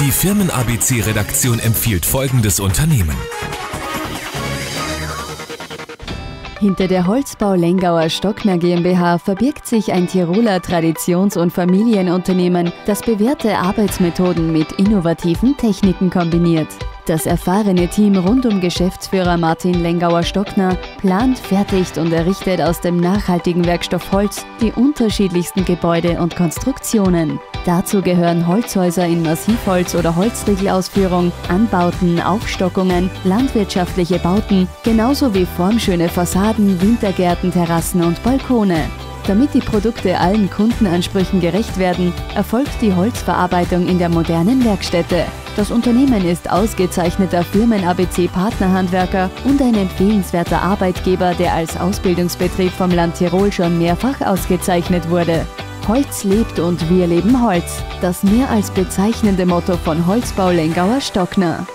Die Firmen-ABC-Redaktion empfiehlt folgendes Unternehmen. Hinter der Holzbau Lengauer-Stockner GmbH verbirgt sich ein Tiroler Traditions- und Familienunternehmen, das bewährte Arbeitsmethoden mit innovativen Techniken kombiniert. Das erfahrene Team rund um Geschäftsführer Martin Lengauer-Stockner plant, fertigt und errichtet aus dem nachhaltigen Werkstoff Holz die unterschiedlichsten Gebäude und Konstruktionen. Dazu gehören Holzhäuser in Massivholz- oder Holzriegelausführung, Anbauten, Aufstockungen, landwirtschaftliche Bauten, genauso wie formschöne Fassaden, Wintergärten, Terrassen und Balkone. Damit die Produkte allen Kundenansprüchen gerecht werden, erfolgt die Holzverarbeitung in der modernen Werkstätte. Das Unternehmen ist ausgezeichneter Firmen-ABC-Partnerhandwerker und ein empfehlenswerter Arbeitgeber, der als Ausbildungsbetrieb vom Land Tirol schon mehrfach ausgezeichnet wurde. Holz lebt und wir leben Holz. Das mehr als bezeichnende Motto von Holzbau Lengauer-Stockner.